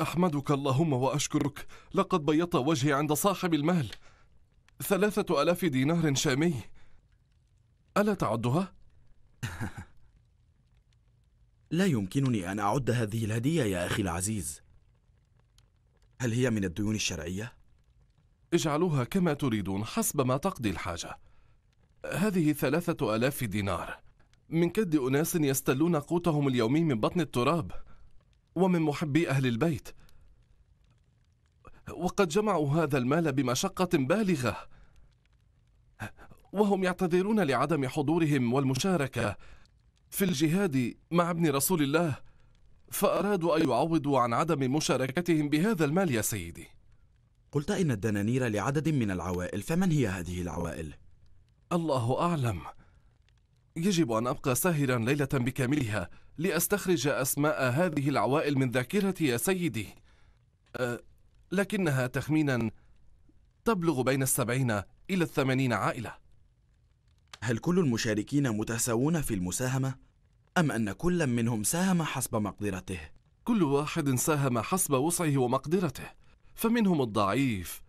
أحمدك اللهم وأشكرك، لقد بيضت وجهي عند صاحب المال 3000 دينار شامي، ألا تعدها؟ لا يمكنني أن أعد هذه الهدية يا أخي العزيز. هل هي من الديون الشرعية؟ اجعلوها كما تريدون حسب ما تقضي الحاجة. هذه 3000 دينار من كد أناس يستلون قوتهم اليومي من بطن التراب ومن محبي أهل البيت، وقد جمعوا هذا المال بمشقة بالغة، وهم يعتذرون لعدم حضورهم والمشاركة في الجهاد مع ابن رسول الله، فأرادوا أن يعوضوا عن عدم مشاركتهم بهذا المال. يا سيدي، قلت إن الدنانير لعدد من العوائل، فمن هي هذه العوائل؟ الله أعلم، يجب أن أبقى ساهرا ليلة بكاملها لأستخرج أسماء هذه العوائل من ذاكرتي يا سيدي، لكنها تخمينا تبلغ بين 70 إلى 80 عائلة. هل كل المشاركين متساوون في المساهمة؟ أم أن كل منهم ساهم حسب مقدرته؟ كل واحد ساهم حسب وسعه ومقدرته، فمنهم الضعيف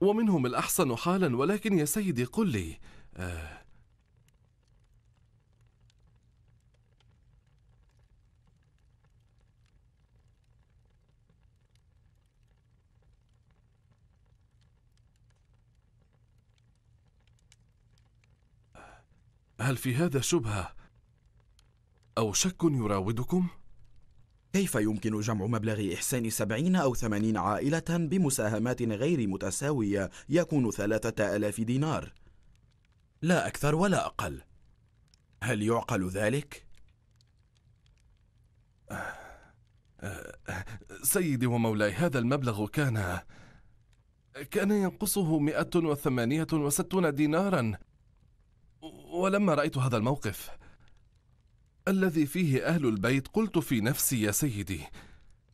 ومنهم الأحسن حالا. ولكن يا سيدي قل لي، هل في هذا شبهة أو شك يراودكم؟ كيف يمكن جمع مبلغ إحسان 70 أو 80 عائلة بمساهمات غير متساوية يكون 3000 دينار؟ لا أكثر ولا أقل، هل يعقل ذلك؟ سيدي ومولاي، هذا المبلغ كان ينقصه 168 ديناراً، ولما رأيت هذا الموقف الذي فيه أهل البيت قلت في نفسي يا سيدي،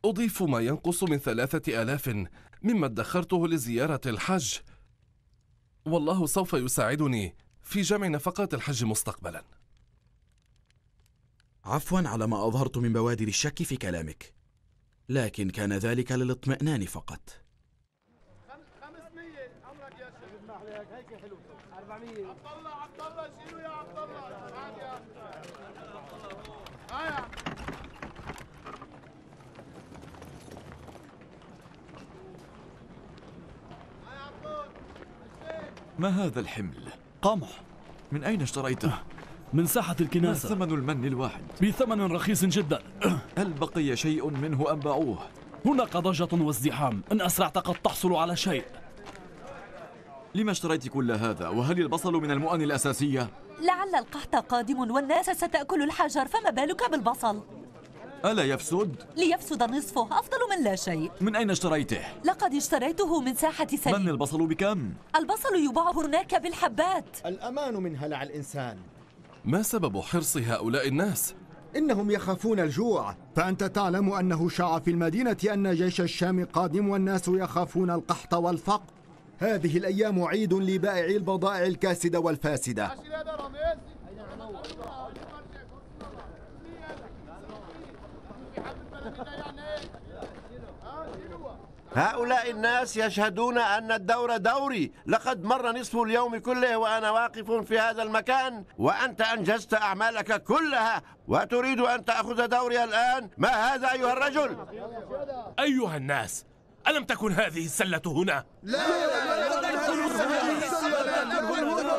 أضيف ما ينقص من 3000 مما ادخرته لزيارة الحج، والله سوف يساعدني في جمع نفقات الحج مستقبلا. عفوا على ما أظهرت من بوادر الشك في كلامك، لكن كان ذلك للاطمئنان فقط. 400. عبد الله شيلوا يا عبد الله، تعال يا عبد الله، هيا. ما هذا الحمل؟ قمح. من أين اشتريته؟ من ساحة الكناسة. ثمن المن الواحد؟ بثمن رخيص جدا. هل بقي شيء منه أم باعوه؟ هناك ضجة وازدحام، إن أسرعت قد تحصل على شيء. لما اشتريت كل هذا؟ وهل البصل من المؤن الأساسية؟ لعل القحط قادم والناس ستأكل الحجر، فما بالك بالبصل؟ ألا يفسد؟ ليفسد نصفه أفضل من لا شيء. من أين اشتريته؟ لقد اشتريته من ساحة سليم. من البصل بكم؟ البصل يباع هناك بالحبات. الأمان من هلع الإنسان. ما سبب حرص هؤلاء الناس؟ إنهم يخافون الجوع، فأنت تعلم أنه شاع في المدينة أن جيش الشام قادم والناس يخافون القحط والفقر. هذه الأيام عيد لبائعي البضائع الكاسدة والفاسدة. هؤلاء الناس يشهدون أن الدور دوري، لقد مر نصف اليوم كله وأنا واقف في هذا المكان، وأنت أنجزت أعمالك كلها وتريد أن تأخذ دوري الآن؟ ما هذا أيها الرجل؟ أيها الناس، ألم تكن هذه السلة هنا؟ لا،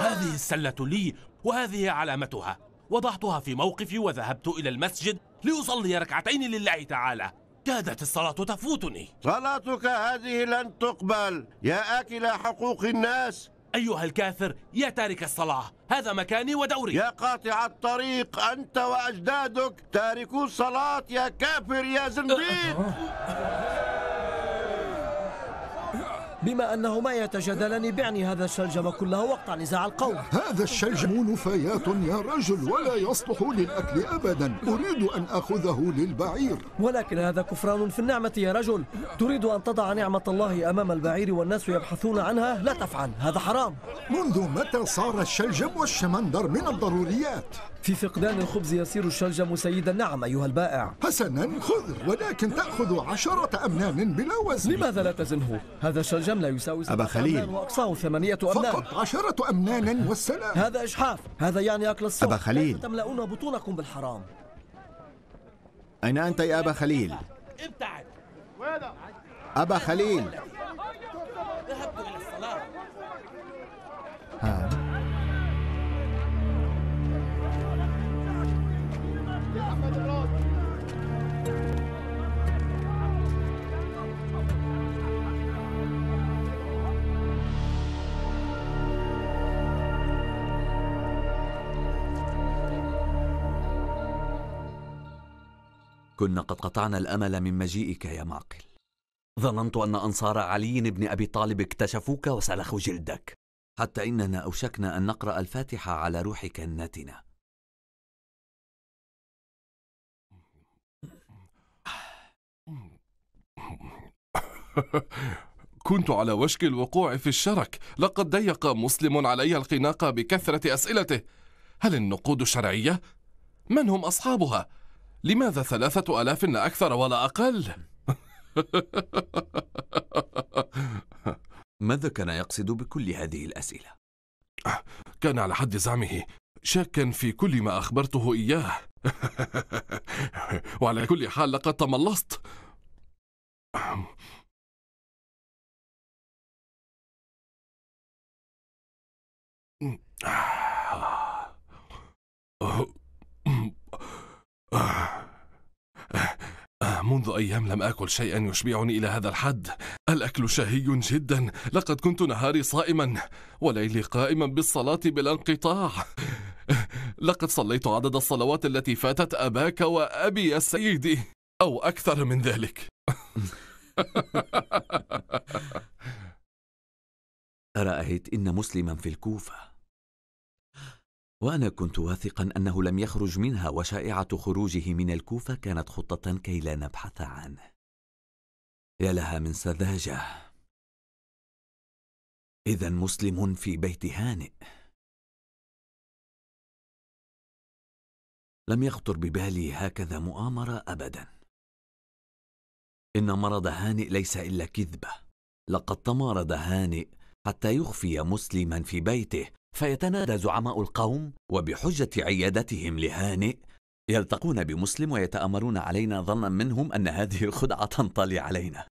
هذه السلة لي وهذه علامتها، وضعتها في موقفي وذهبت إلى المسجد لأصلي ركعتين لله تعالى. كادت الصلاة تفوتني. صلاتك هذه لن تقبل يا آكل حقوق الناس. أيها الكافر، يا تارك الصلاة، هذا مكاني ودوري. يا قاطع الطريق، أنت وأجدادك تاركو الصلاة، يا كافر يا زنديق. بما أنهما يتجادلان، بعني هذا الشلجم كله واقطع نزاع القوم. هذا الشلجم نفايات يا رجل، ولا يصلح للأكل أبدا. أريد أن أخذه للبعير. ولكن هذا كفران في النعمة يا رجل. تريد أن تضع نعمة الله أمام البعير والناس يبحثون عنها؟ لا تفعل، هذا حرام. منذ متى صار الشلجم والشمندر من الضروريات؟ في فقدان الخبز يصير الشلجم سيد النعم أيها البائع. حسنا، خذ، ولكن تأخذ 10 أمنان بلا وزن. لماذا لا تزنه؟ هذا الشلجم لا يساوي أبا خليل وأقصاه 8 أمنان فقط. 10 أمنانا والسلام. هذا إجحاف، هذا يعني أكل السوق. أبا خليل، تملؤون بطونكم بالحرام. أين أنت يا أبا خليل؟ ابتعد أبا خليل. ذهبت إلى الصلاة. كنا قد قطعنا الأمل من مجيئك يا معقل. ظننت أن أنصار علي بن أبي طالب اكتشفوك وسلخوا جلدك، حتى إننا أوشكنا أن نقرأ الفاتحة على روحك الناتنة. كنت على وشك الوقوع في الشرك. لقد ضيق مسلم علي القناق بكثرة أسئلته. هل النقود شرعية؟ من هم أصحابها؟ لماذا 3000 لا أكثر ولا أقل؟ ماذا كان يقصد بكل هذه الأسئلة؟ كان على حد زعمه شاكا في كل ما أخبرته إياه. وعلى كل حال لقد تملصت. منذ أيام لم آكل شيئا يشبعني إلى هذا الحد. الأكل شهي جدا. لقد كنت نهاري صائما وليلي قائما بالصلاة بلا انقطاع. لقد صليت عدد الصلوات التي فاتت أباك وأبي يا سيدي، أو أكثر من ذلك. رأيت إن مسلما في الكوفة، وأنا كنت واثقا أنه لم يخرج منها، وشائعة خروجه من الكوفة كانت خطة كي لا نبحث عنه. يا لها من سذاجة. إذا مسلم في بيت هانئ. لم يخطر ببالي هكذا مؤامرة أبدا. إن مرض هانئ ليس إلا كذبة. لقد تمارض هانئ حتى يخفي مسلما في بيته، فيتنادى زعماء القوم، وبحجة عيادتهم لهانئ يلتقون بمسلم ويتآمرون علينا، ظنا منهم أن هذه الخدعة تنطلي علينا.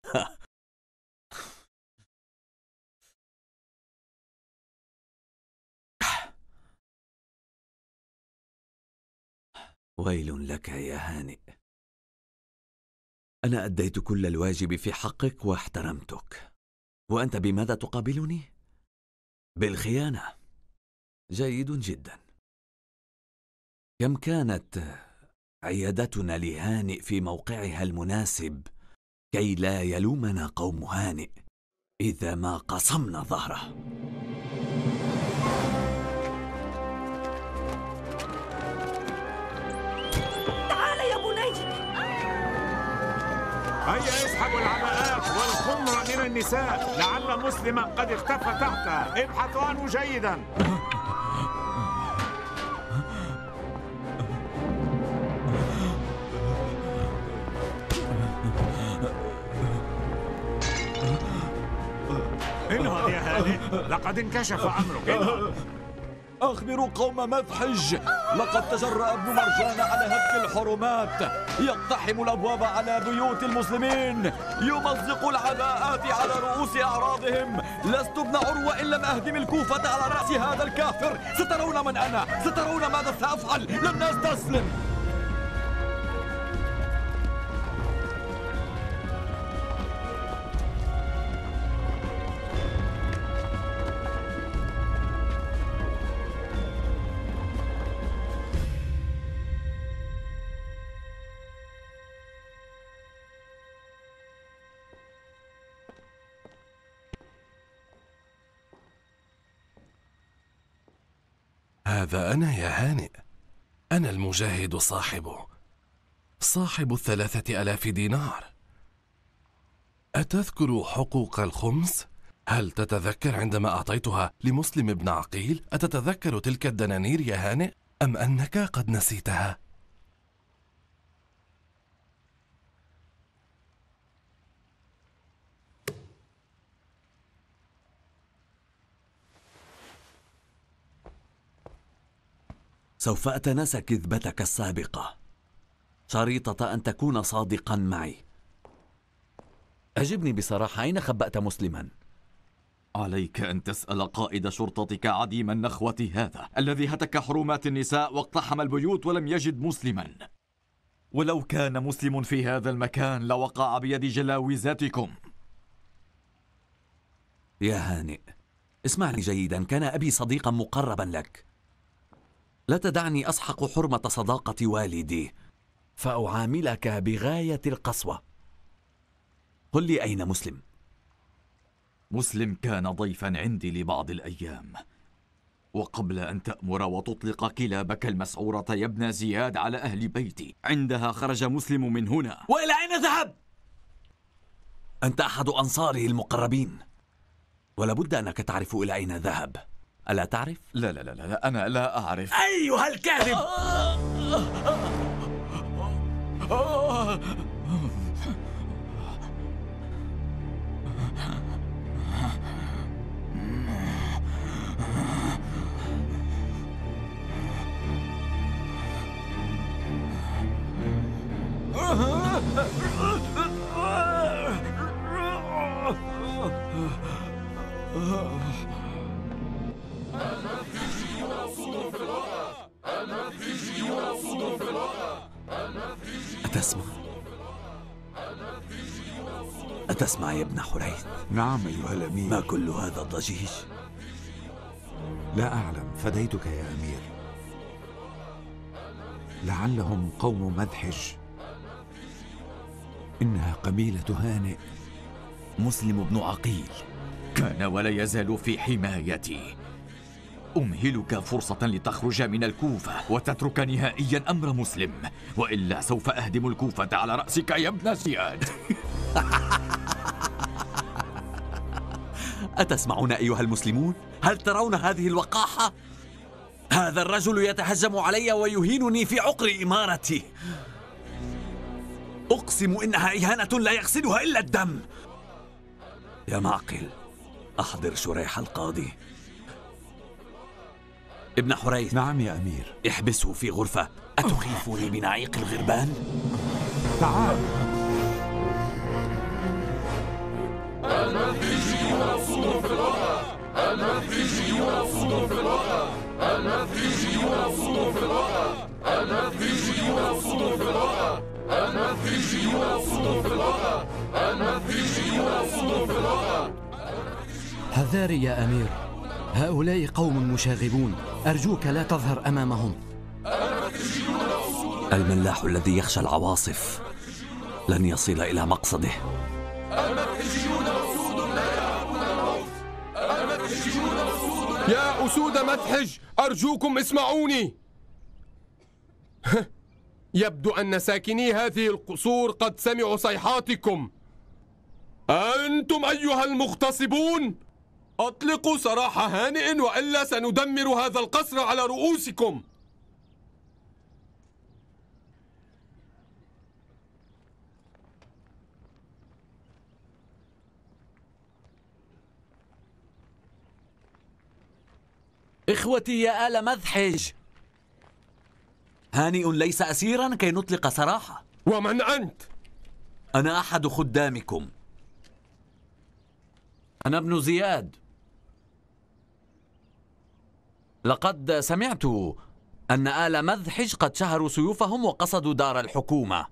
ويل لك يا هانئ. أنا أديت كل الواجب في حقك واحترمتك، وأنت بماذا تقابلني؟ بالخيانة. جيد جدا. كم كانت عيادتنا لهانئ في موقعها المناسب كي لا يلومنا قوم هانئ إذا ما قصمنا ظهره. تعال يا بني. هيا اسحب العباءات والخمر من النساء، لعل مسلما قد اختفى تحتها، ابحثوا عنه جيدا. انهض يا هانئ، لقد انكشف أمرك. انهض. أخبروا قوم مذحج، لقد تجرأ ابن مرجان على هتك الحرمات، يقتحم الأبواب على بيوت المسلمين، يمزق العباءات على رؤوس أعراضهم. لست ابن عروة إن لم أهدم الكوفة على رأس هذا الكافر. سترون من أنا، سترون ماذا سأفعل، لن أستسلم. هذا أنا يا هانئ، أنا المجاهد صاحب 3000 دينار. أتذكر حقوق الخمس؟ هل تتذكر عندما أعطيتها لمسلم بن عقيل؟ أتتذكر تلك الدنانير يا هانئ، أم أنك قد نسيتها؟ سوف أتناسى كذبتك السابقة، شريطة أن تكون صادقا معي. أجبني بصراحة، أين خبأت مسلما؟ عليك أن تسأل قائد شرطتك عديم النخوة هذا الذي هتك حرمات النساء واقتحم البيوت ولم يجد مسلما. ولو كان مسلم في هذا المكان لوقع بيد جلاوزاتكم. يا هانئ اسمعني جيدا، كان أبي صديقا مقربا لك. لا تدعني أسحق حرمة صداقة والدي فأعاملك بغاية القسوة. قل لي أين مسلم؟ مسلم كان ضيفا عندي لبعض الأيام، وقبل أن تأمر وتطلق كلابك المسعورة يا ابن زياد على أهل بيتي، عندها خرج مسلم من هنا. وإلى أين ذهب؟ أنت أحد أنصاره المقربين، ولابد أنك تعرف إلى أين ذهب، ألا تعرف؟ لا لا لا لا، أنا لا أعرف. أيها الكاذب! أتسمع يا ابن حريث؟ نعم أيها الأمير. ما كل هذا الضجيج؟ لا أعلم، فديتك يا أمير. لعلهم قوم مذحج، إنها قبيلة هانئ. مسلم بن عقيل كان ولا يزال في حمايتي. أمهلك فرصة لتخرج من الكوفة وتترك نهائيا أمر مسلم، وإلا سوف أهدم الكوفة على رأسك يا ابن زياد. أتسمعون أيها المسلمون؟ هل ترون هذه الوقاحة؟ هذا الرجل يتهجم علي ويهينني في عقر إمارتي. أقسم إنها إهانة لا يغسلها إلا الدم. يا معقل أحضر شريح القاضي. ابن حريث. نعم يا أمير. احبسه في غرفة. أتخيفني بنعيق الغربان؟ تعال. المذحجي مرصود في الوضع، المذحجي مرصود في الوضع، المذحجي مرصود في الوضع، المذحجي مرصود في الوضع، المذحجي مرصود في الوطن، المفريجيون صدر في الوطن. حذاري يا أمير، هؤلاء قوم مشاغبون، أرجوك لا تظهر أمامهم. الملاح الذي يخشى العواصف لن يصل إلى مقصده. المفريجيون أسود لا يعرفون الموت. المفريجيون أسود. يا أسود مدحج، أرجوكم اسمعوني. يبدو أن ساكني هذه القصور قد سمعوا صيحاتكم. أنتم أيها المغتصبون أطلقوا سراح هانئ وإلا سندمر هذا القصر على رؤوسكم. إخوتي يا آل مذحج، هانئ ليس أسيرا كي نطلق سراحه. ومن أنت؟ أنا أحد خدامكم، أنا ابن زياد. لقد سمعت أن آل مذحج قد شهروا سيوفهم وقصدوا دار الحكومة،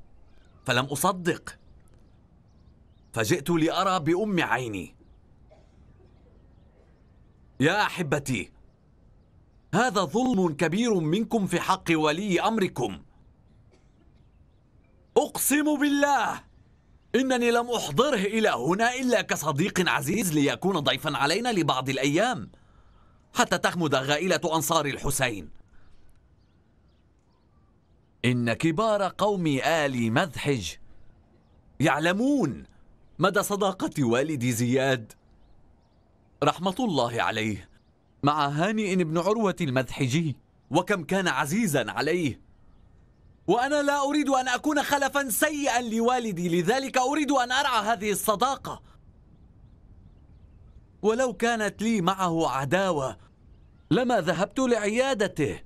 فلم أصدق، فجئت لأرى بأم عيني. يا أحبتي، هذا ظلم كبير منكم في حق ولي أمركم. أقسم بالله إنني لم أحضره إلى هنا إلا كصديق عزيز ليكون ضيفا علينا لبعض الأيام حتى تخمد غائلة أنصار الحسين. إن كبار قوم آل مذحج يعلمون مدى صداقة والدي زياد رحمة الله عليه مع هانئ بن عروة المذحجي، وكم كان عزيزا عليه، وأنا لا أريد أن أكون خلفا سيئا لوالدي، لذلك أريد أن أرعى هذه الصداقة ولو كانت لي معه عداوة لما ذهبت لعيادته.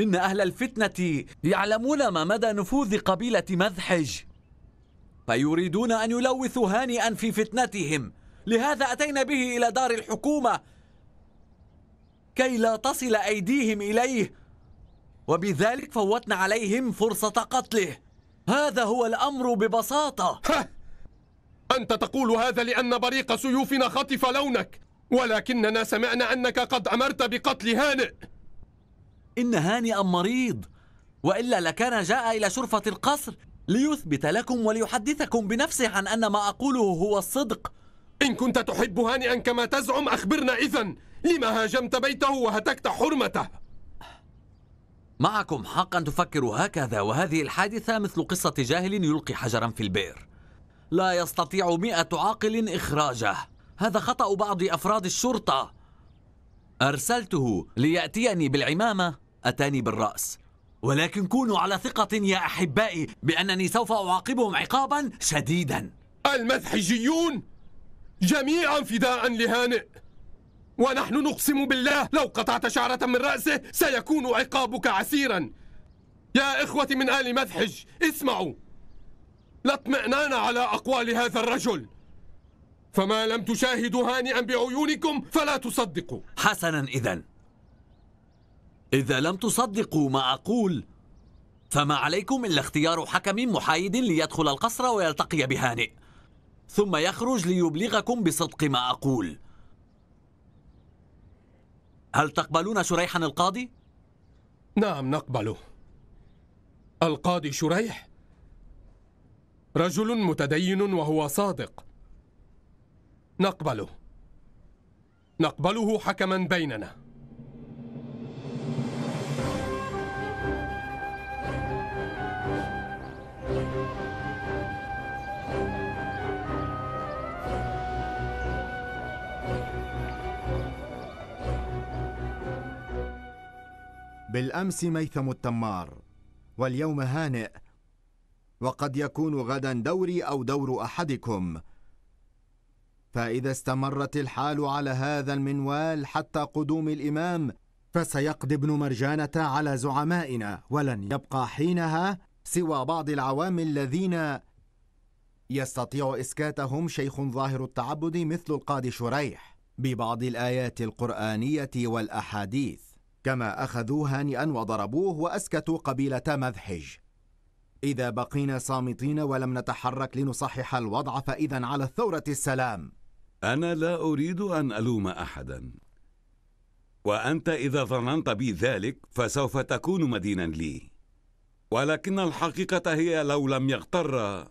إن أهل الفتنة يعلمون ما مدى نفوذ قبيلة مذحج فيريدون أن يلوثوا هانئا في فتنتهم، لهذا أتينا به إلى دار الحكومة كي لا تصل أيديهم إليه، وبذلك فوتنا عليهم فرصة قتله. هذا هو الأمر ببساطة. أنت تقول هذا لأن بريق سيوفنا خطف لونك، ولكننا سمعنا أنك قد أمرت بقتل هانئ. إن هانئا مريض، وإلا لكان جاء إلى شرفة القصر ليثبت لكم وليحدثكم بنفسه عن أن ما أقوله هو الصدق. إن كنت تحب هانئا كما تزعم أخبرنا إذن، لما هاجمت بيته وهتكت حرمته؟ معكم حق أن تفكروا هكذا، وهذه الحادثة مثل قصة جاهل يلقي حجرا في البئر لا يستطيع 100 عاقل إخراجه. هذا خطأ بعض أفراد الشرطة، أرسلته ليأتيني بالعمامة، أتاني بالرأس، ولكن كونوا على ثقة يا أحبائي بأنني سوف أعاقبهم عقابا شديدا. المذحجيون جميعا فداء لهانئ، ونحن نقسم بالله لو قطعت شعرة من رأسه سيكون عقابك عسيرا. يا إخوتي من آل مذحج، اسمعوا، لا اطمئنان على أقوال هذا الرجل، فما لم تشاهدوا هانئا بعيونكم فلا تصدقوا. حسنا، إذا لم تصدقوا ما أقول فما عليكم إلا اختيار حكم محايد ليدخل القصر ويلتقي بهانئ ثم يخرج ليبلغكم بصدق ما أقول. هل تقبلون شريحا القاضي؟ نعم نقبله. القاضي شريح رجل متدين وهو صادق، نقبله حكما بيننا. بالأمس ميثم التمار، واليوم هانئ، وقد يكون غدا دوري أو دور أحدكم، فإذا استمرت الحال على هذا المنوال حتى قدوم الإمام فسيقضي ابن مرجانة على زعمائنا، ولن يبقى حينها سوى بعض العوام الذين يستطيع إسكاتهم شيخ ظاهر التعبد مثل القاضي شريح ببعض الآيات القرآنية والأحاديث، كما أخذوا هانئا وضربوه وأسكتوا قبيلة مذحج. إذا بقينا صامتين ولم نتحرك لنصحح الوضع فإذا على الثورة السلام. أنا لا أريد أن ألوم أحدا، وأنت إذا ظننت بي ذلك فسوف تكون مدينا لي، ولكن الحقيقة هي لو لم يغتر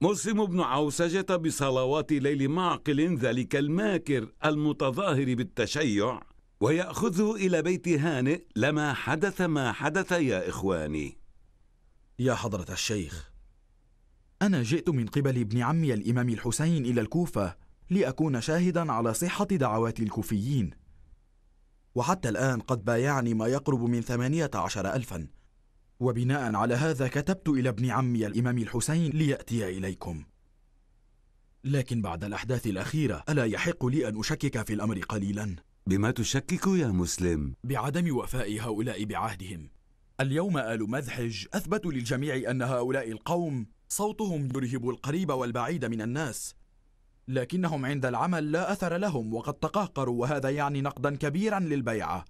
مسلم بن عوسجة بصلوات ليل معقل ذلك الماكر المتظاهر بالتشيع ويأخذه إلى بيت هانئ لما حدث ما حدث يا إخواني. يا حضرة الشيخ، أنا جئت من قبل ابن عمي الإمام الحسين إلى الكوفة لأكون شاهدا على صحة دعوات الكوفيين، وحتى الآن قد بايعني ما يقرب من 18,000، وبناء على هذا كتبت إلى ابن عمي الإمام الحسين ليأتي إليكم، لكن بعد الأحداث الأخيرة ألا يحق لي أن أشكك في الأمر قليلا؟ بما تشكك يا مسلم؟ بعدم وفاء هؤلاء بعهدهم. اليوم آل مذحج أثبتوا للجميع أن هؤلاء القوم صوتهم يرهب القريب والبعيد من الناس، لكنهم عند العمل لا أثر لهم وقد تقهقروا، وهذا يعني نقدا كبيرا للبيعة.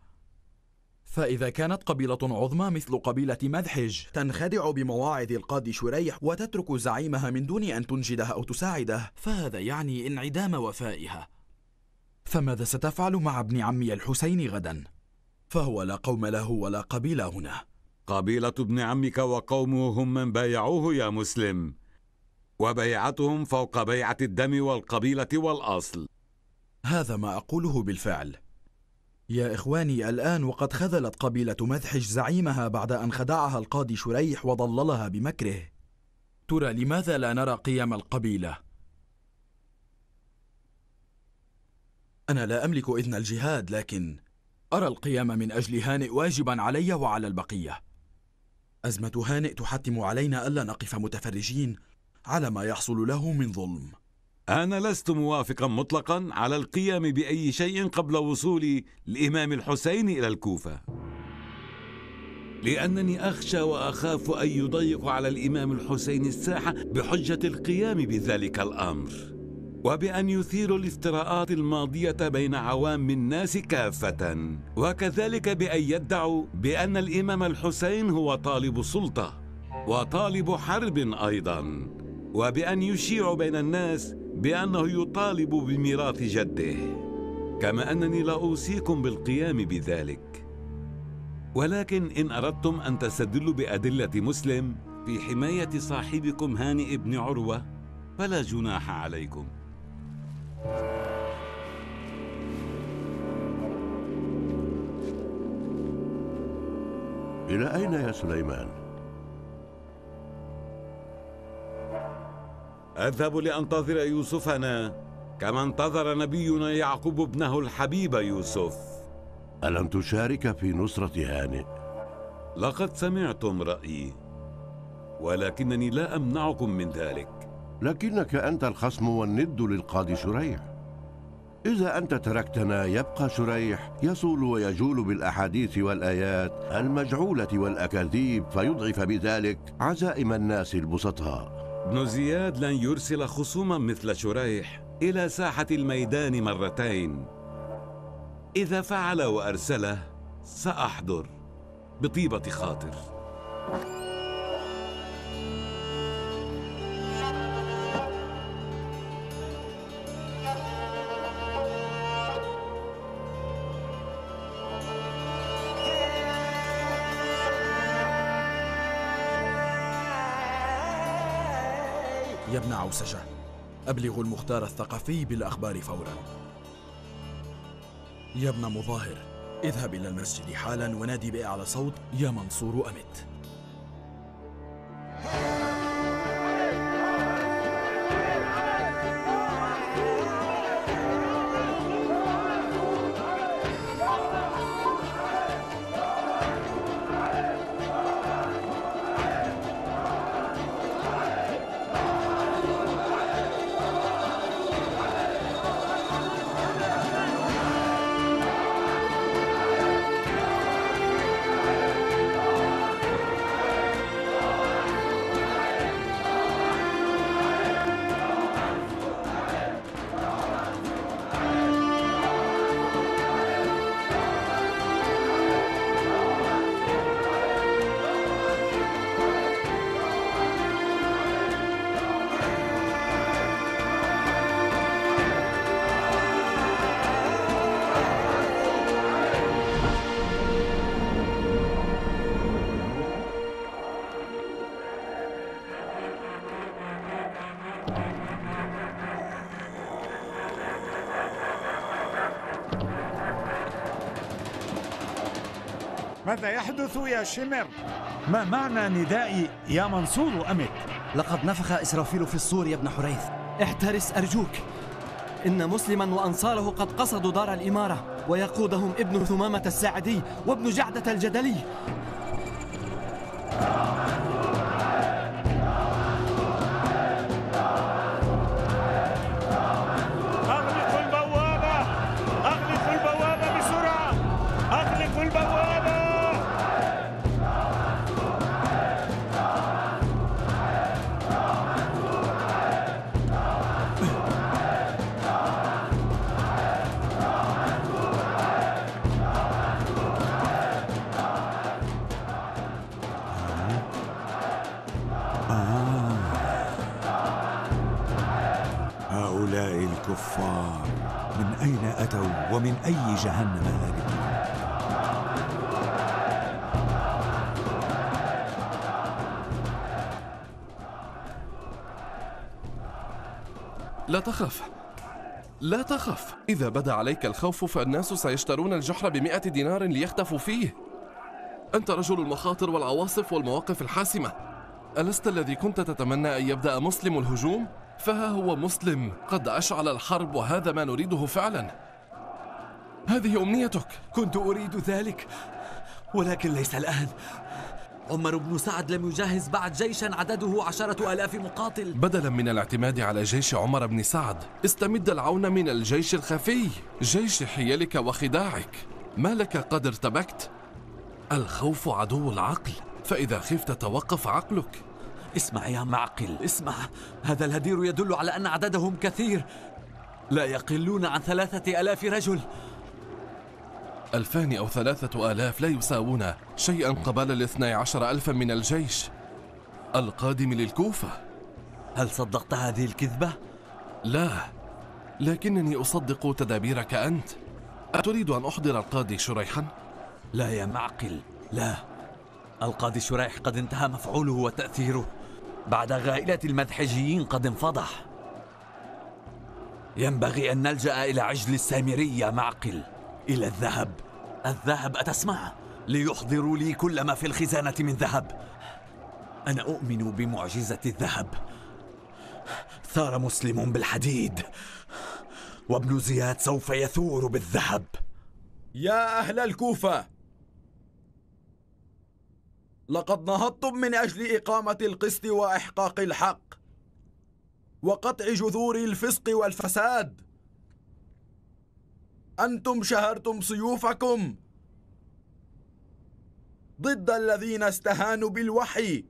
فإذا كانت قبيلة عظمى مثل قبيلة مذحج تنخدع بمواعظ القاضي شريح وتترك زعيمها من دون أن تنجدها أو تساعده، فهذا يعني انعدام وفائها. فماذا ستفعل مع ابن عمي الحسين غدا؟ فهو لا قوم له ولا قبيلة هنا. قبيلة ابن عمك وقومه هم من بايعوه يا مسلم، وبيعتهم فوق بيعة الدم والقبيلة والأصل. هذا ما أقوله بالفعل يا إخواني. الآن وقد خذلت قبيلة مذحج زعيمها بعد أن خدعها القاضي شريح وضللها بمكره. ترى لماذا لا نرى قيام القبيلة؟ أنا لا أملك إذن الجهاد، لكن أرى القيام من أجل هانئ واجبا علي وعلى البقية. أزمة هانئ تحتم علينا ألا نقف متفرجين على ما يحصل له من ظلم. أنا لست موافقا مطلقا على القيام بأي شيء قبل وصول الإمام الحسين إلى الكوفة، لأنني أخشى وأخاف أن يضيق على الإمام الحسين الساحة بحجة القيام بذلك الأمر، وبأن يثير الافتراءات الماضية بين عوام الناس كافة، وكذلك بأن يدعوا بأن الإمام الحسين هو طالب سلطة وطالب حرب أيضا، وبأن يشيع بين الناس بأنه يطالب بميراث جده، كما أنني لا أوصيكم بالقيام بذلك. ولكن إن أردتم أن تستدلوا بأدلة مسلم في حماية صاحبكم هانئ بن عروة فلا جناح عليكم. إلى أين يا سليمان؟ أذهب لأنتظر يوسفنا كما انتظر نبينا يعقوب ابنه الحبيب يوسف. ألم تشارك في نصرة هانئ؟ لقد سمعتم رأيي، ولكنني لا أمنعكم من ذلك. لكنك أنت الخصم والند للقاضي شريح. إذا أنت تركتنا يبقى شريح يصول ويجول بالأحاديث والآيات المجعولة والأكاذيب فيضعف بذلك عزائم الناس البسطاء. ابن زياد لن يرسل خصوما مثل شريح إلى ساحة الميدان مرتين. إذا فعل وأرسله سأحضر بطيبة خاطر. يا ابن عوسجة، أبلغ المختار الثقفي بالأخبار فورا. يا ابن مظاهر، اذهب إلى المسجد حالا ونادي بأعلى صوت: يا منصور أمت. ماذا يحدث يا شمر؟ ما معنى ندائي يا منصور أمك؟ لقد نفخ إسرافيل في الصور يا ابن حريث. احترس أرجوك، إن مسلما وأنصاره قد قصدوا دار الإمارة، ويقودهم ابن ثمامة الساعدي وابن جعدة الجدلي. الكفار من أين أتوا ومن أي جهنم هاربوا؟ لا تخف لا تخف، إذا بدا عليك الخوف فالناس سيشترون الجحر ب100 دينار ليختفوا فيه. أنت رجل المخاطر والعواصف والمواقف الحاسمة، ألست الذي كنت تتمنى أن يبدأ مسلم الهجوم؟ فها هو مسلم قد أشعل الحرب، وهذا ما نريده فعلا. هذه أمنيتك. كنت أريد ذلك ولكن ليس الآن. عمر بن سعد لم يجهز بعد جيشا عدده 10,000 مقاتل. بدلا من الاعتماد على جيش عمر بن سعد، استمد العون من الجيش الخفي، جيش حيلك وخداعك. ما لك قد ارتبكت؟ الخوف عدو العقل، فإذا خفت توقف عقلك. اسمع يا معقل، اسمع، هذا الهدير يدل على أن عددهم كثير، لا يقلون عن 3,000 رجل. 2,000 أو 3,000 لا يساوون شيئا قبل 12,000 من الجيش القادم للكوفة. هل صدقت هذه الكذبة؟ لا، لكنني أصدق تدابيرك أنت. أتريد أن أحضر القاضي شريحا؟ لا يا معقل، لا، القاضي شريح قد انتهى مفعوله وتأثيره بعد غائلة المذحجيين، قد انفضح. ينبغي أن نلجأ إلى عجل السامري يا معقل، إلى الذهب. الذهب، أتسمع؟ ليحضروا لي كل ما في الخزانة من ذهب. أنا أؤمن بمعجزة الذهب. ثار مسلم بالحديد، وابن زياد سوف يثور بالذهب. يا أهل الكوفة، لقد نهضتم من أجل إقامة القسط وإحقاق الحق وقطع جذور الفسق والفساد. أنتم شهرتم سيوفكم ضد الذين استهانوا بالوحي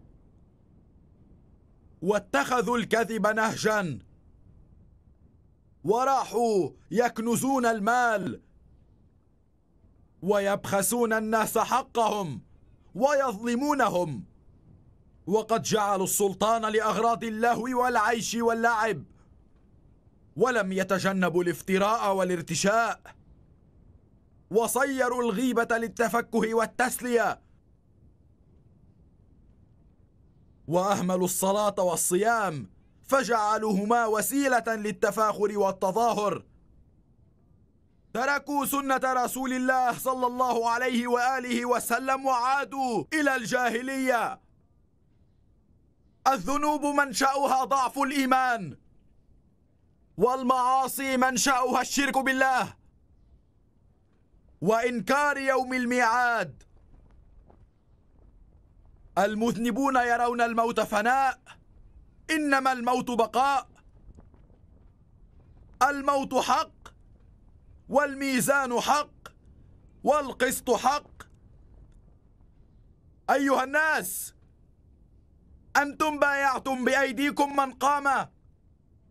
واتخذوا الكذب نهجا، وراحوا يكنزون المال ويبخسون الناس حقهم ويظلمونهم، وقد جعلوا السلطان لأغراض اللهو والعيش واللعب، ولم يتجنبوا الافتراء والارتشاء، وصيروا الغيبة للتفكه والتسلية، وأهملوا الصلاة والصيام فجعلوهما وسيلة للتفاخر والتظاهر. تركوا سنة رسول الله صلى الله عليه وآله وسلم وعادوا إلى الجاهلية. الذنوب منشأها ضعف الإيمان، والمعاصي منشأها الشرك بالله وإنكار يوم الميعاد. المذنبون يرون الموت فناء، إنما الموت بقاء. الموت حق، والميزان حق، والقسط حق. أيها الناس، أنتم بايعتم بأيديكم من قام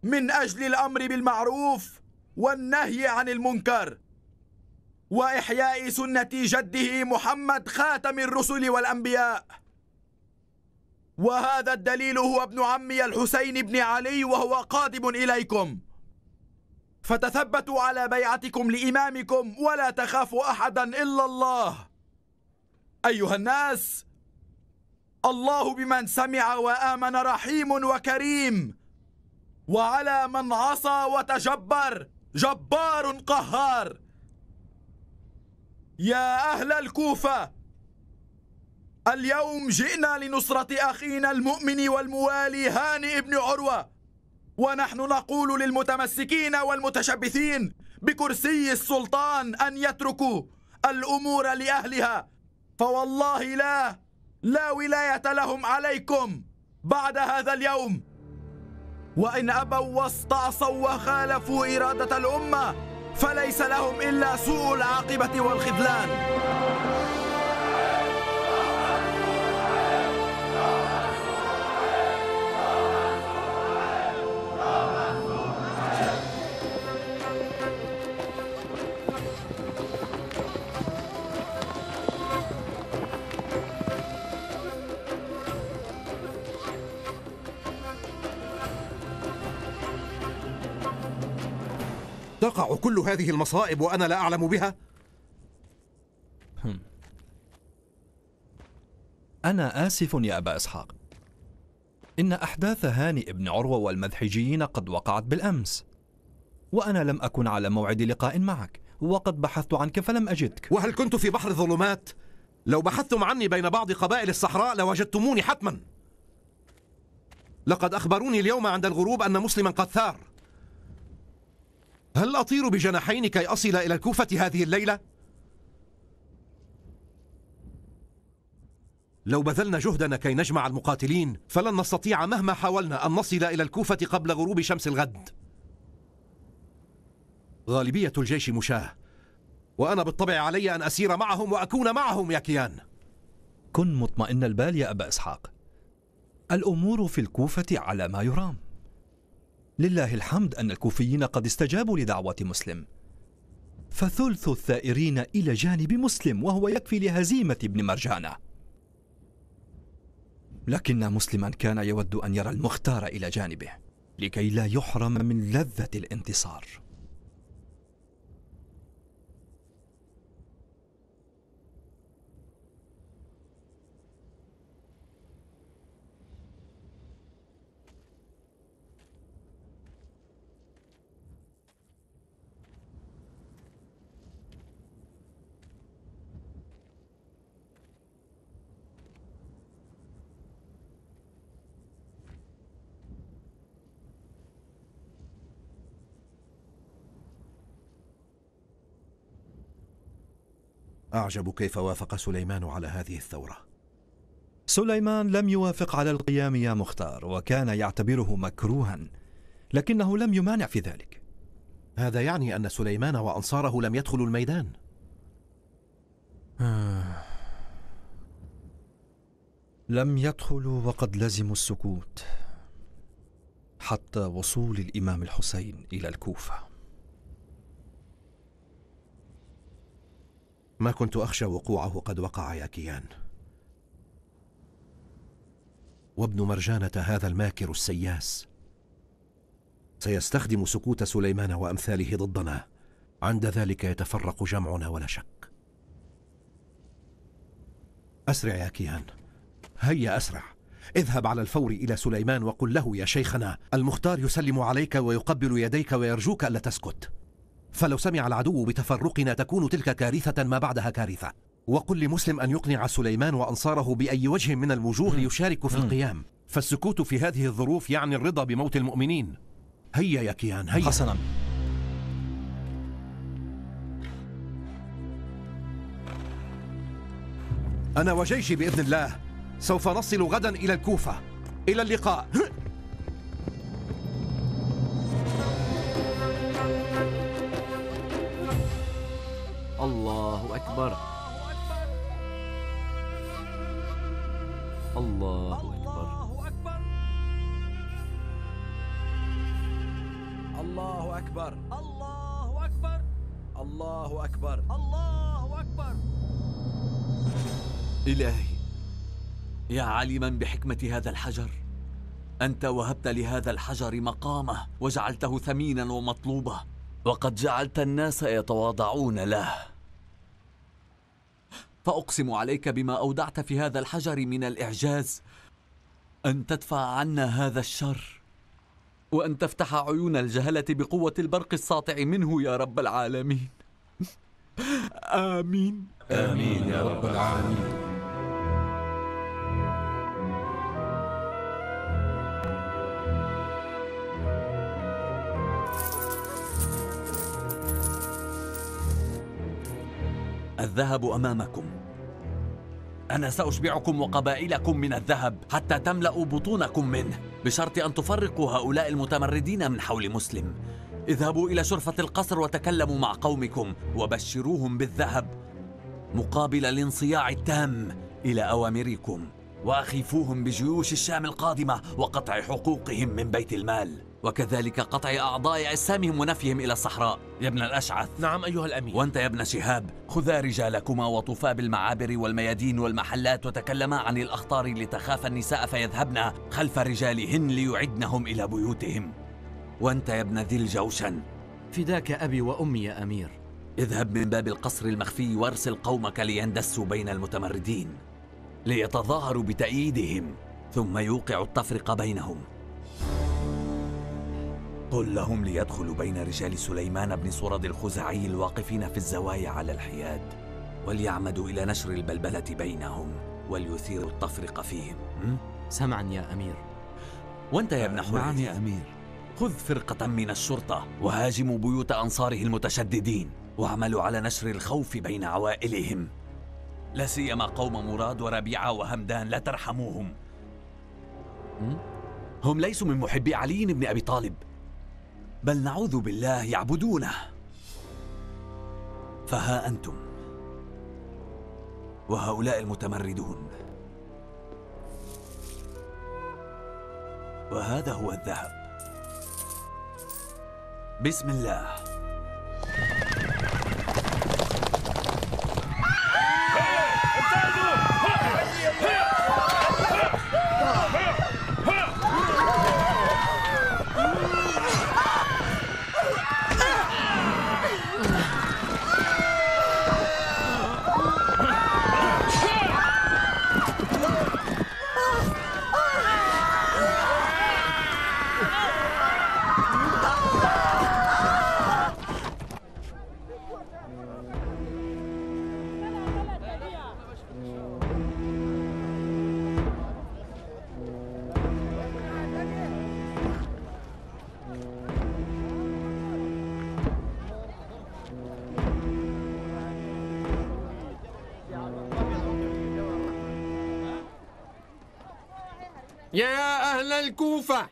من أجل الأمر بالمعروف والنهي عن المنكر وإحياء سنة جده محمد خاتم الرسل والأنبياء، وهذا الدليل هو ابن عمي الحسين بن علي، وهو قادم إليكم. فتثبتوا على بيعتكم لإمامكم، ولا تخافوا أحدا إلا الله. أيها الناس، الله بمن سمع وآمن رحيم وكريم، وعلى من عصى وتجبر جبار قهار. يا أهل الكوفة، اليوم جئنا لنصرة أخينا المؤمن والموالي هاني بن عروة، ونحن نقول للمتمسكين والمتشبثين بكرسي السلطان أن يتركوا الأمور لأهلها، فوالله لا ولاية لهم عليكم بعد هذا اليوم. وإن أبوا واستعصوا وخالفوا إرادة الأمة فليس لهم إلا سوء العاقبة والخذلان. تقع كل هذه المصائب وأنا لا أعلم بها؟ أنا آسف يا أبا إسحاق، إن أحداث هاني بن عروة والمذحجيين قد وقعت بالأمس، وأنا لم أكن على موعد لقاء معك، وقد بحثت عنك فلم أجدك. وهل كنت في بحر الظلمات؟ لو بحثتم عني بين بعض قبائل الصحراء لوجدتموني حتما. لقد أخبروني اليوم عند الغروب أن مسلما قد ثار. هل أطير بجناحين كي أصل إلى الكوفة هذه الليلة؟ لو بذلنا جهدنا كي نجمع المقاتلين فلن نستطيع مهما حاولنا أن نصل إلى الكوفة قبل غروب شمس الغد. غالبية الجيش مشاة، وأنا بالطبع علي أن أسير معهم وأكون معهم يا كيان. كن مطمئن البال يا أبا إسحاق، الأمور في الكوفة على ما يرام. لله الحمد أن الكوفيين قد استجابوا لدعوة مسلم، فثلث الثائرين إلى جانب مسلم، وهو يكفي لهزيمة ابن مرجانة. لكن مسلما كان يود أن يرى المختار إلى جانبه لكي لا يحرم من لذة الانتصار. أعجب كيف وافق سليمان على هذه الثورة. سليمان لم يوافق على القيام يا مختار، وكان يعتبره مكروها، لكنه لم يمانع في ذلك. هذا يعني أن سليمان وأنصاره لم يدخلوا الميدان. لم يدخلوا وقد لزموا السكوت حتى وصول الإمام الحسين إلى الكوفة. ما كنت أخشى وقوعه قد وقع يا كيان، وابن مرجانة هذا الماكر السياس سيستخدم سكوت سليمان وأمثاله ضدنا، عند ذلك يتفرق جمعنا ولا شك. أسرع يا كيان، هيا أسرع، اذهب على الفور إلى سليمان وقل له: يا شيخنا المختار يسلم عليك ويقبل يديك ويرجوك ألا تسكت، فلو سمع العدو بتفرقنا تكون تلك كارثة ما بعدها كارثة. وقل لمسلم أن يقنع سليمان وأنصاره بأي وجه من الوجوه ليشاركوا في القيام، فالسكوت في هذه الظروف يعني الرضا بموت المؤمنين. هيا يا كيان هيا. حسنا، أنا وجيشي بإذن الله سوف نصل غدا إلى الكوفة. إلى اللقاء. الله أكبر، الله أكبر، الله أكبر، الله أكبر، الله أكبر، الله أكبر. إلهي يا عالما بحكمة هذا الحجر، أنت وهبت لهذا الحجر مقامه وجعلته ثمينا ومطلوبا، وقد جعلت الناس يتواضعون له، فأقسم عليك بما أودعت في هذا الحجر من الإعجاز أن تدفع عنا هذا الشر، وأن تفتح عيون الجهلة بقوة البرق الساطع منه يا رب العالمين. آمين آمين يا رب العالمين. الذهب أمامكم. أنا سأشبعكم وقبائلكم من الذهب حتى تملأوا بطونكم منه، بشرط أن تفرقوا هؤلاء المتمردين من حول مسلم. اذهبوا إلى شرفة القصر وتكلموا مع قومكم وبشروهم بالذهب مقابل الانصياع التام إلى أوامركم، وأخيفوهم بجيوش الشام القادمة وقطع حقوقهم من بيت المال، وكذلك قطع أعضاء أجسامهم ونفيهم إلى الصحراء. يا ابن الأشعث. نعم أيها الأمير. وأنت يا ابن شهاب، خذا رجالكما وطوفا بالمعابر والميادين والمحلات وتكلما عن الأخطار لتخاف النساء فيذهبن خلف رجالهن ليعدنهم إلى بيوتهم. وأنت يا ابن ذي الجوشن. فداك أبي وأمي يا أمير. اذهب من باب القصر المخفي وارسل قومك ليندسوا بين المتمردين ليتظاهروا بتأييدهم ثم يوقعوا التفرقة بينهم. قل لهم ليدخلوا بين رجال سليمان بن سورد الخزعي الواقفين في الزوايا على الحياد، وليعمدوا إلى نشر البلبلة بينهم وليثيروا التفرقة فيهم. سمعا يا أمير. وأنت يا ابن حر. نعم يا أمير. خذ فرقة من الشرطة وهاجموا بيوت أنصاره المتشددين، واعملوا على نشر الخوف بين عوائلهم، لا سيما قوم مراد وربيعة وهمدان، لا ترحموهم. هم ليسوا من محبي علي بن أبي طالب، بل نعوذ بالله يعبدونه. فها أنتم وهؤلاء المتمردون، وهذا هو الذهب. بسم الله. يا أهل الكوفة،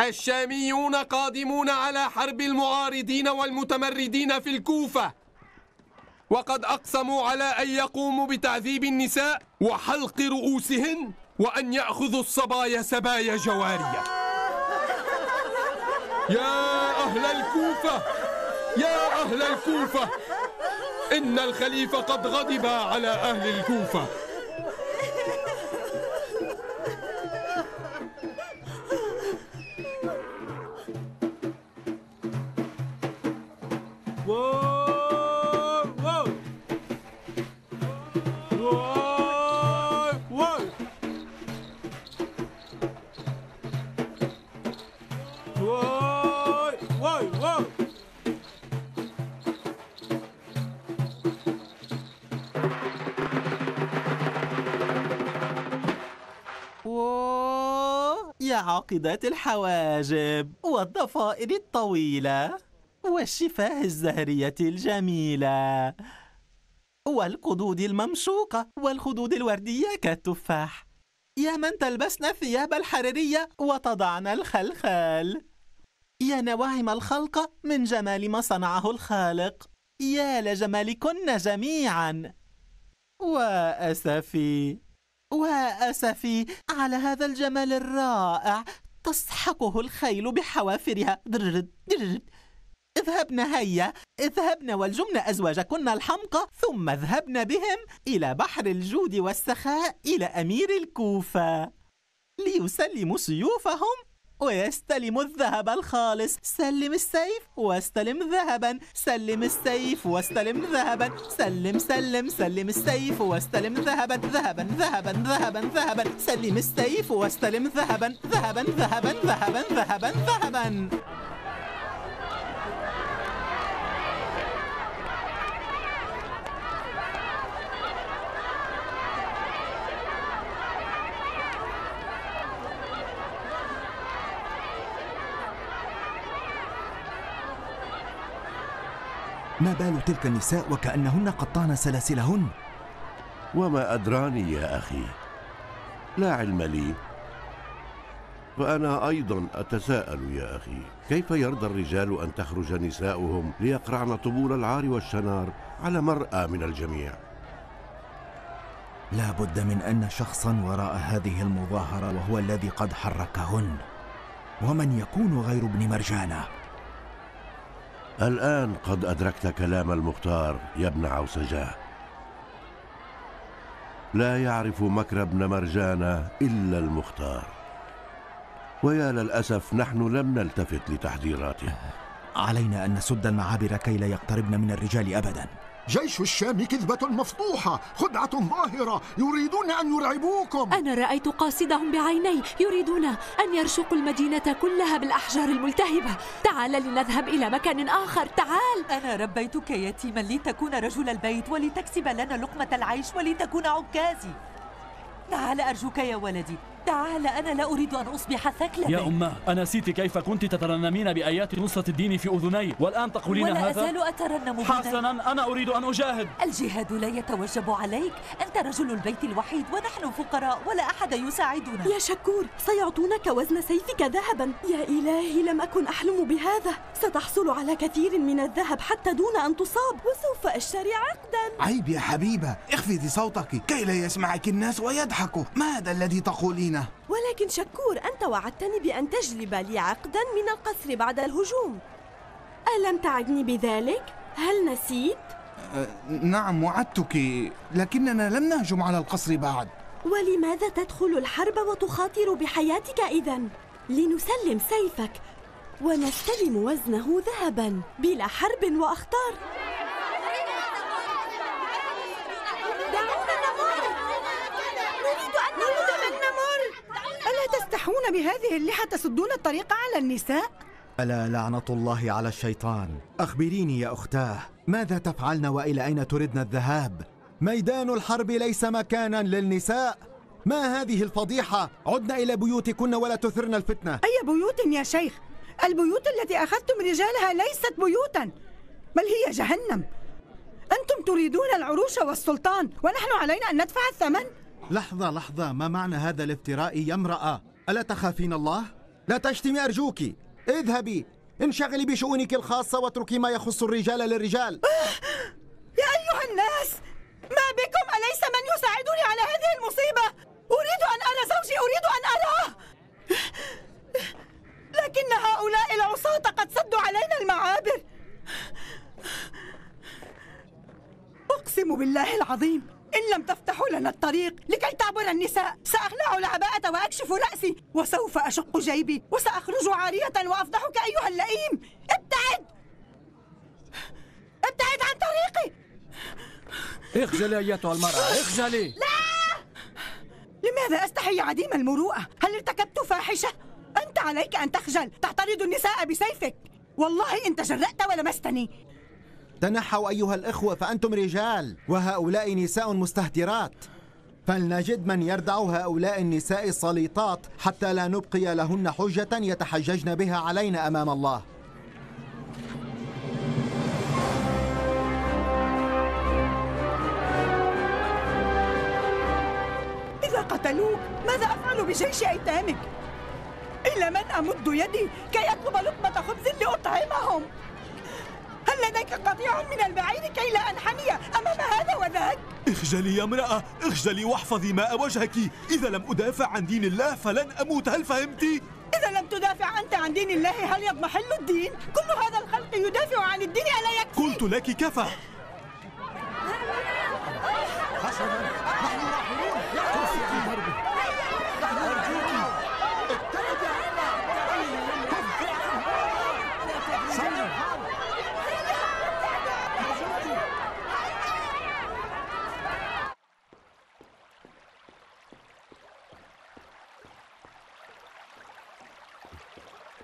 الشاميون قادمون على حرب المعارضين والمتمردين في الكوفة، وقد أقسموا على أن يقوموا بتعذيب النساء وحلق رؤوسهن وأن يأخذوا الصبايا سبايا جوارية. يا أهل الكوفة، يا أهل الكوفة، إن الخليفة قد غضب على أهل الكوفة. عقدات الحواجب والضفائر الطويلة والشفاه الزهرية الجميلة والقدود الممشوقة والخدود الوردية كالتفاح، يا من تلبسن الثياب الحريرية وتضعن الخلخال، يا نواعم الخلق من جمال ما صنعه الخالق، يا لجمالكن جميعا. وأسفي على هذا الجمال الرائع، تسحقه الخيل بحوافرها. اذهبن هيا، اذهبن والجمن أزواجكن الحمقى، ثم اذهبن بهم إلى بحر الجود والسخاء، إلى أمير الكوفة ليسلموا سيوفهم ويستلموا الذهب الخالص. سلم السيف واستلم ذهبا، سلم السيف واستلم ذهبا، سلم سلم سلم السيف واستلم ذهبا، ذهبا ذهبا ذهبا ذهبا، سلم السيف واستلم ذهبا، ذهبا ذهبا ذهبا ذهبا ذهبا. ما بال تلك النساء وكأنهن قطعن سلاسلهن؟ وما أدراني يا أخي، لا علم لي. وأنا أيضا أتساءل يا أخي، كيف يرضى الرجال أن تخرج نساؤهم ليقرعن طبول العار والشنار على مرأى من الجميع؟ لا بد من أن شخصا وراء هذه المظاهرة وهو الذي قد حركهن، ومن يكون غير ابن مرجانة؟ الآن قد أدركت كلام المختار يا ابن عوسجاه. لا يعرف مكر ابن مرجانة إلا المختار، ويا للأسف نحن لم نلتفت لتحذيراته. علينا أن نسد المعابر كي لا يقتربن من الرجال أبدا. جيش الشام كذبة مفضوحة، خدعة ظاهرة، يريدون أن يرعبوكم. أنا رأيت قاصدهم بعيني، يريدون أن يرشقوا المدينة كلها بالأحجار الملتهبة. تعال لنذهب إلى مكان آخر، تعال. أنا ربيتك يتيما لتكون رجل البيت ولتكسب لنا لقمة العيش ولتكون عكازي. تعال أرجوك يا ولدي، تعال، أنا لا أريد أن أصبح ثكلا. يا أمه، أنسيت كيف كنت تترنمين بآيات نصرة الدين في أذني والآن تقولين هذا؟ ولا أزال أترنم. حسنا، أنا أريد أن أجاهد. الجهاد لا يتوجب عليك، أنت رجل البيت الوحيد ونحن فقراء ولا أحد يساعدنا. يا شكور، سيعطونك وزن سيفك ذهبا. يا إلهي، لم أكن أحلم بهذا. ستحصل على كثير من الذهب حتى دون أن تصاب، وسوف أشتري عقدا. عيب يا حبيبة، اخفضي صوتك كي لا يسمعك الناس ويضحكوا. ماذا الذي تقولين؟ ولكن شكور، أنت وعدتني بأن تجلب لي عقدا من القصر بعد الهجوم، ألم تعدني بذلك؟ هل نسيت؟ نعم وعدتك، لكننا لم نهجم على القصر بعد. ولماذا تدخل الحرب وتخاطر بحياتك إذن؟ لنسلم سيفك ونستلم وزنه ذهبا بلا حرب وأخطار. ألا تستحون بهذه اللحى تسدون الطريق على النساء؟ ألا لعنة الله على الشيطان. أخبريني يا أختاه، ماذا تفعلن وإلى أين تردن الذهاب؟ ميدان الحرب ليس مكانا للنساء. ما هذه الفضيحة؟ عدنا إلى بيوتكن ولا تثرن الفتنة. أي بيوت يا شيخ؟ البيوت التي أخذتم رجالها ليست بيوتا، بل هي جهنم. أنتم تريدون العروش والسلطان، ونحن علينا أن ندفع الثمن؟ لحظة لحظة، ما معنى هذا الافتراء يا امرأة؟ ألا تخافين الله؟ لا تشتمي أرجوك، اذهبي انشغلي بشؤونك الخاصة واتركي ما يخص الرجال للرجال. يا أيها الناس، ما بكم؟ أليس من يساعدني على هذه المصيبة؟ أريد أن أرى زوجي، أريد أن أراه، لكن هؤلاء العصاة قد سدوا علينا المعابر. أقسم بالله العظيم، إن لم تفتحوا لنا الطريق لكي تعبر النساء، سأخلع العباءة وأكشف رأسي، وسوف أشق جيبي وسأخرج عارية وأفضحك أيها اللئيم. ابتعد ابتعد عن طريقي. اخجلي أيتها المرأة، اخجلي. لا، لماذا أستحي عديم المروءة؟ هل ارتكبت فاحشة؟ أنت عليك أن تخجل، تعترض النساء بسيفك. والله إن تجرأت ولمستني. تنحوا أيها الإخوة، فأنتم رجال وهؤلاء نساء مستهترات، فلنجد من يردع هؤلاء النساء الصليطات حتى لا نبقي لهن حجة يتحججن بها علينا أمام الله. إذا قتلوك ماذا أفعل بجيش أيتامك؟ إلى من أمد يدي كي أطلب لقمة خبز لأطعمهم؟ هل لديك قطيع من البعير كي لا أنحني أمام هذا وذاك؟ اخجلي يا امرأة، اخجلي واحفظي ماء وجهك. إذا لم أدافع عن دين الله فلن أموت، هل فهمتي؟ إذا لم تدافع أنت عن دين الله هل يضمحل الدين؟ كل هذا الخلق يدافع عن الدين، ألا يكفي؟ قلت لك كفى. حسنا، نحن راحلون.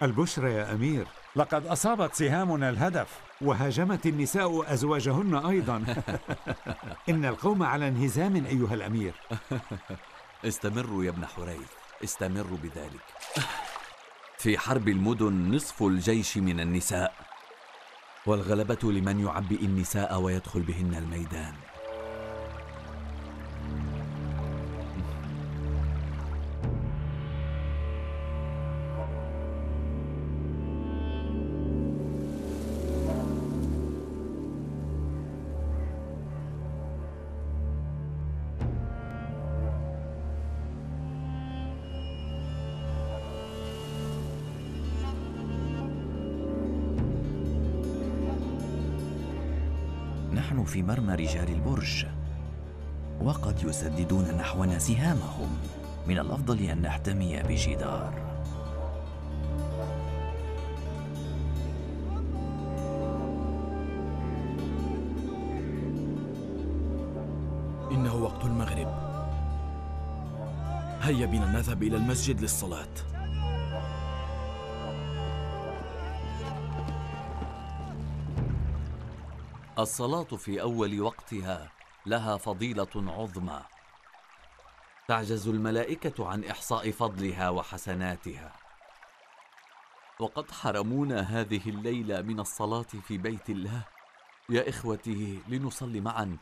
البشرى يا أمير، لقد أصابت سهامنا الهدف، وهاجمت النساء أزواجهن أيضا. إن القوم على انهزام أيها الأمير. استمروا يا ابن حريث، استمروا بذلك. في حرب المدن نصف الجيش من النساء، والغلبة لمن يعبئ النساء ويدخل بهن الميدان. نحن في مرمى رجال البرج وقد يسددون نحونا سهامهم، من الأفضل أن نحتمي بجدار. إنه وقت المغرب، هيا بنا نذهب إلى المسجد للصلاة. الصلاة في أول وقتها لها فضيلة عظمى، تعجز الملائكة عن إحصاء فضلها وحسناتها. وقد حرمونا هذه الليلة من الصلاة في بيت الله. يا إخوتي، لنصلي معا،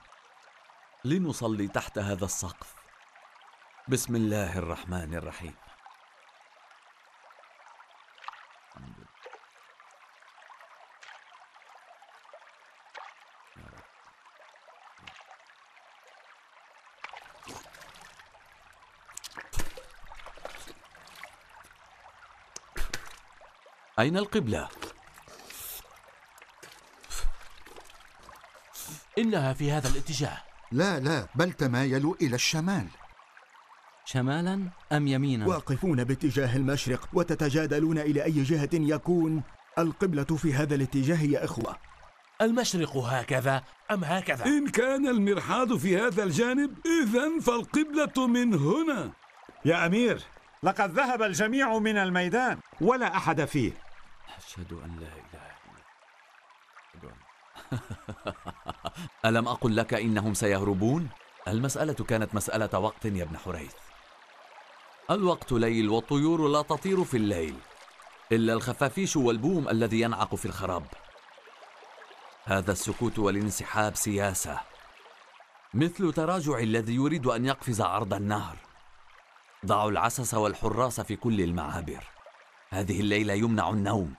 لنصلي تحت هذا السقف. بسم الله الرحمن الرحيم. أين القبلة؟ إنها في هذا الاتجاه. لا لا، بل تمايلوا إلى الشمال. شمالا أم يمينا؟ واقفون باتجاه المشرق وتتجادلون إلى أي جهة يكون القبلة في هذا الاتجاه يا إخوة؟ المشرق هكذا أم هكذا؟ إن كان المرحاض في هذا الجانب إذن فالقبلة من هنا. يا أمير، لقد ذهب الجميع من الميدان ولا أحد فيه. أشهد أن لا إله إلا الله. ألم أقل لك إنهم سيهربون؟ المسألة كانت مسألة وقت يا ابن حريث. الوقت ليل والطيور لا تطير في الليل إلا الخفافيش والبوم الذي ينعق في الخراب. هذا السكوت والانسحاب سياسة، مثل تراجع الذي يريد أن يقفز عرض النهر. ضعوا العسس والحراس في كل المعابر. هذه الليلة يمنع النوم،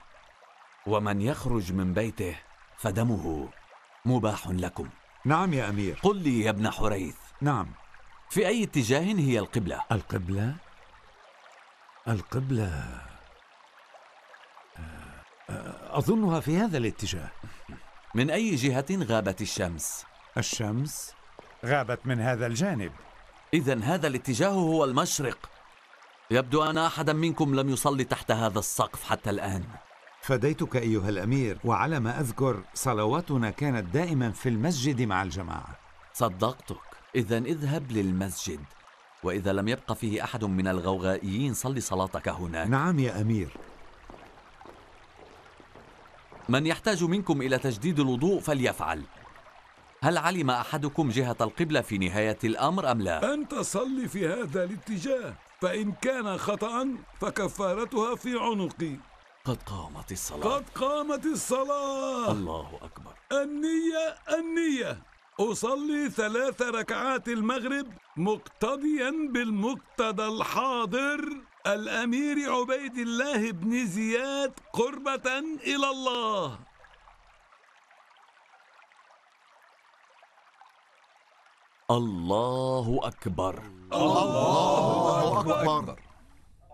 ومن يخرج من بيته فدمه مباح لكم. نعم يا أمير. قل لي يا ابن حريث. نعم، في أي اتجاه هي القبلة؟ القبلة؟ القبلة أظنها في هذا الاتجاه. من أي جهة غابت الشمس؟ الشمس غابت من هذا الجانب. إذن هذا الاتجاه هو المشرق. يبدو أن أحدا منكم لم يصلي تحت هذا السقف حتى الآن. فديتك أيها الأمير، وعلى ما أذكر صلواتنا كانت دائما في المسجد مع الجماعة. صدقتك. إذن اذهب للمسجد، وإذا لم يبقى فيه أحد من الغوغائيين صلي صلاتك هناك. نعم يا أمير. من يحتاج منكم إلى تجديد الوضوء فليفعل. هل علم أحدكم جهة القبلة في نهاية الأمر أم لا؟ أنت صلي في هذا الاتجاه، فإن كان خطأ فكفارتها في عنقي. قد قامت الصلاة، قد قامت الصلاة. الله أكبر. النية النية، أصلي 3 ركعات المغرب مقتديا بالمقتدى الحاضر الأمير عبيد الله بن زياد، قربة إلى الله. الله أكبر. الله أكبر.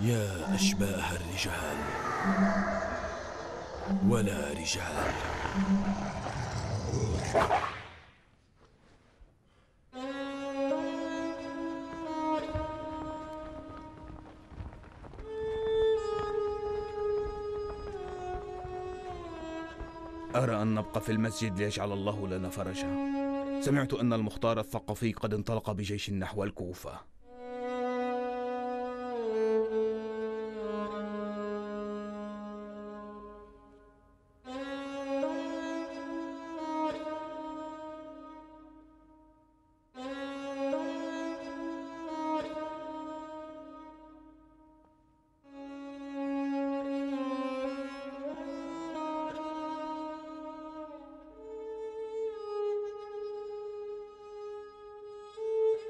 يا أشباه الرجال ولا رجال، أرى أن نبقى في المسجد ليجعل الله لنا فرجا. سمعت أن المختار الثقفي قد انطلق بجيش نحو الكوفة.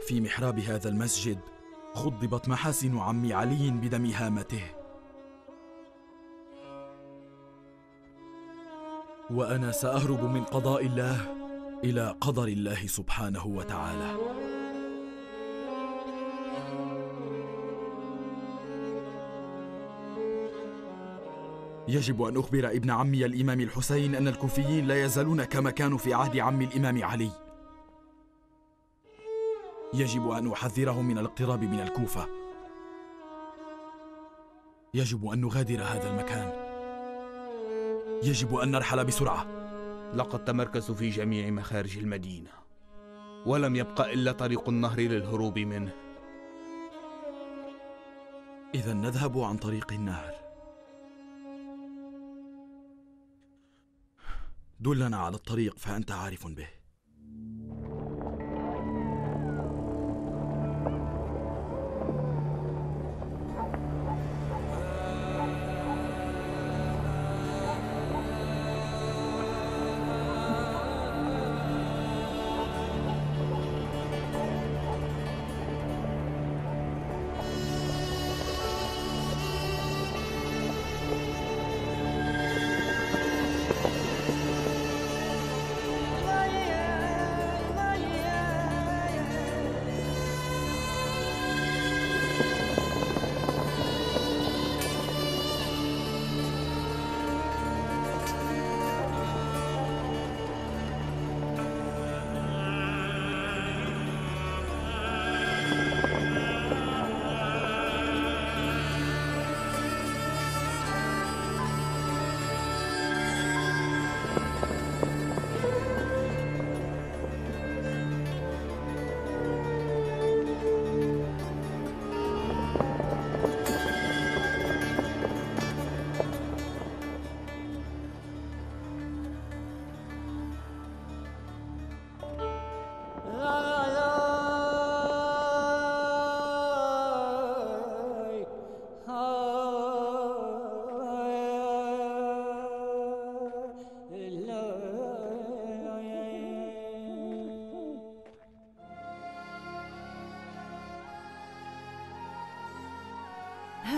في محراب هذا المسجد خضبت محاسن عم علي بدم هامته، وأنا سأهرب من قضاء الله إلى قدر الله سبحانه وتعالى. يجب أن أخبر ابن عمي الإمام الحسين أن الكوفيين لا يزالون كما كانوا في عهد عم الإمام علي. يجب أن أحذرهم من الاقتراب من الكوفة. يجب أن نغادر هذا المكان. يجب أن نرحل بسرعة. لقد تمركزوا في جميع مخارج المدينة، ولم يبقى إلا طريق النهر للهروب منه. إذا نذهب عن طريق النهر. دلنا على الطريق فأنت عارف به.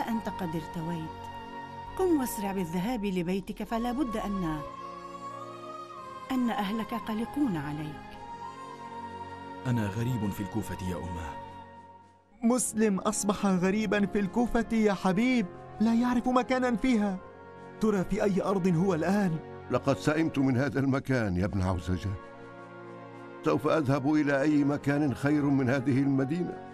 أنت قد ارتويت، قم واسرع بالذهاب لبيتك، فلا بد أن أهلك قلقون عليك. أنا غريب في الكوفة يا أمه. مسلم أصبح غريبا في الكوفة يا حبيب، لا يعرف مكانا فيها. ترى في أي أرض هو الآن؟ لقد سئمت من هذا المكان يا ابن عوزجة. سوف أذهب إلى أي مكان خير من هذه المدينة.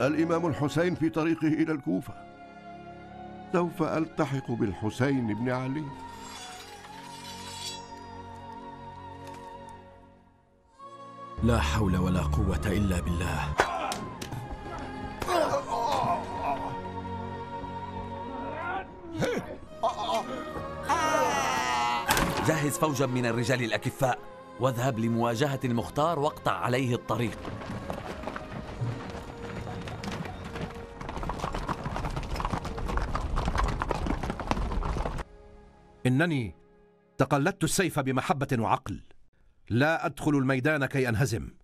الإمام الحسين في طريقه إلى الكوفة، سوف ألتحق بالحسين بن علي. لا حول ولا قوة إلا بالله. جهز فوجا من الرجال الأكفاء واذهب لمواجهة المختار واقطع عليه الطريق. إنني تقلدت السيف بمحبة وعقل، لا أدخل الميدان كي أنهزم.